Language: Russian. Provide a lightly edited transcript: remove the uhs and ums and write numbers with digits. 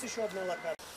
нас еще одна локация.